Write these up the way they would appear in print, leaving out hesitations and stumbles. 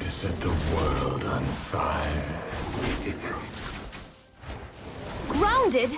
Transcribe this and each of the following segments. ready to set the world on fire. Grounded?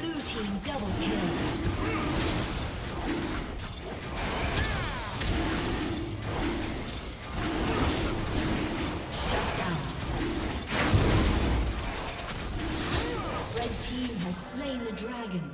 Blue team double kill. Dragon.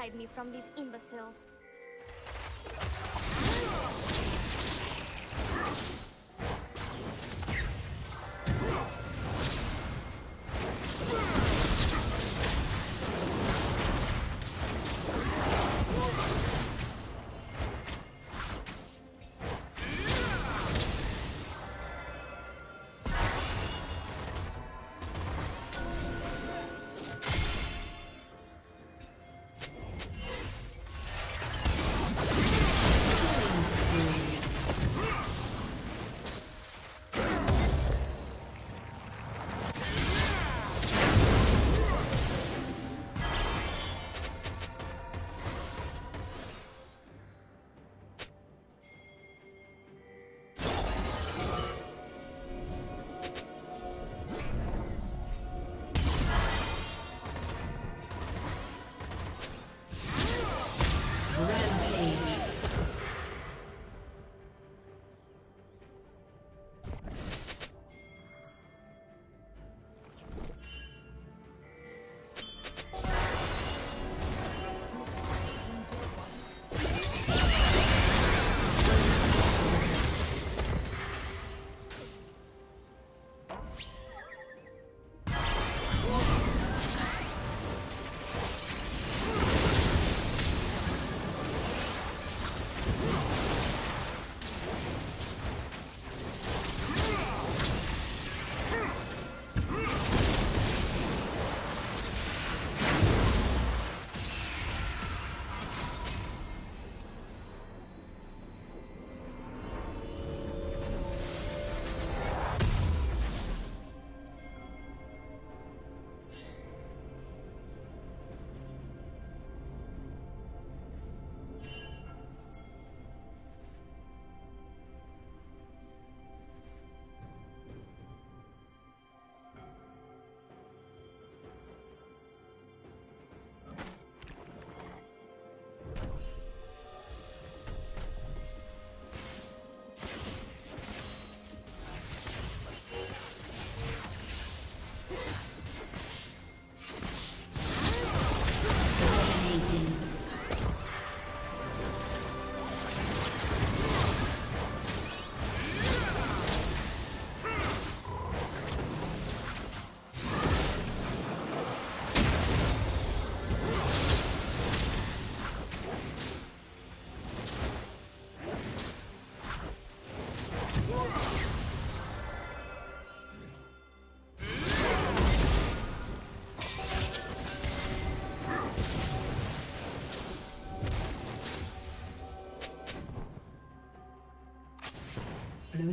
Hide me from these imbeciles. Blue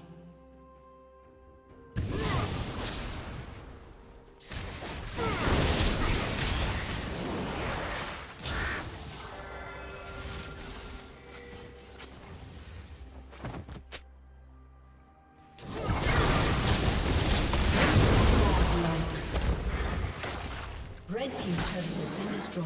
team's turret has been destroyed.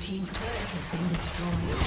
Team's turret has been destroyed.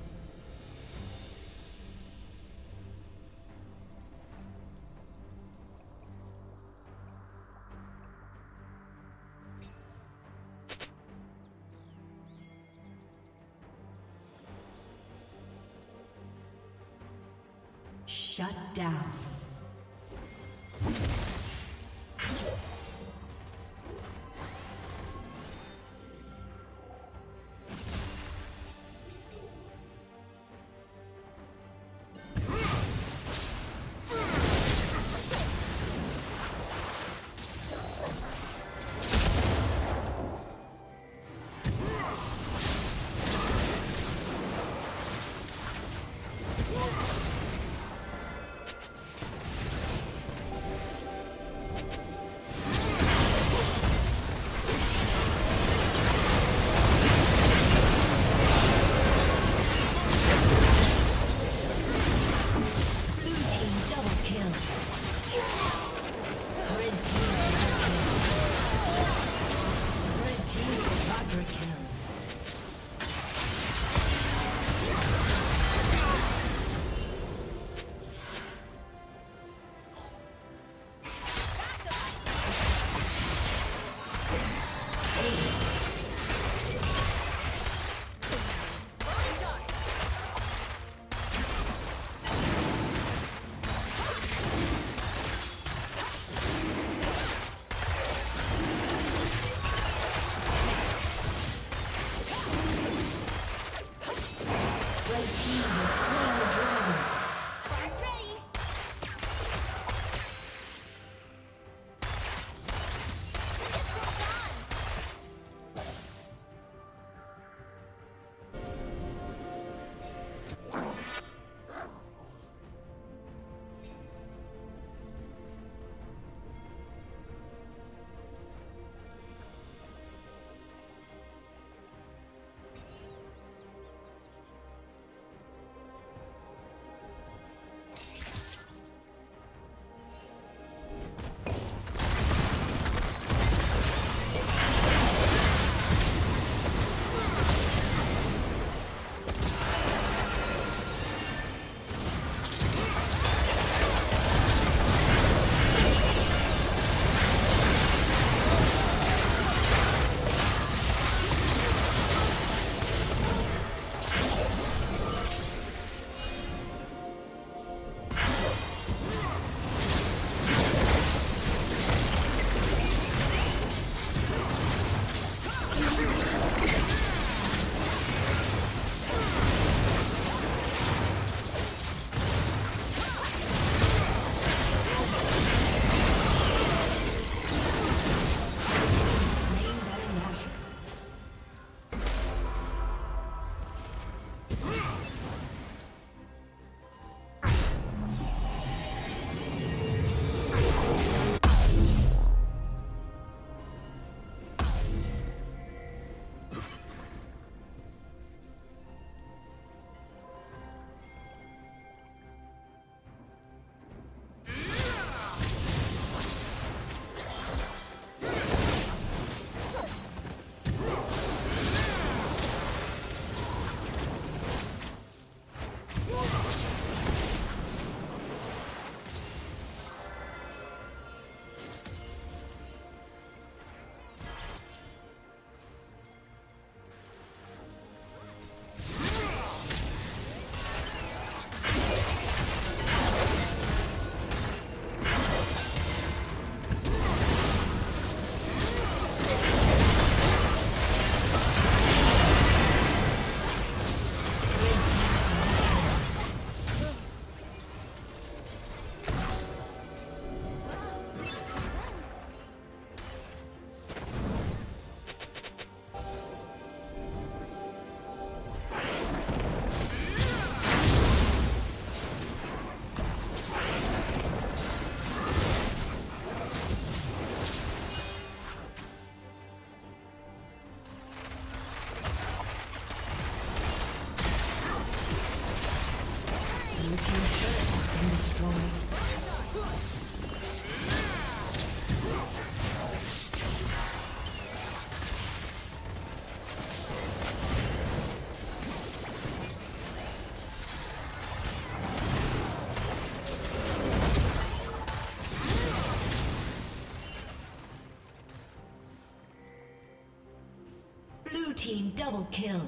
Shut down. team double kill.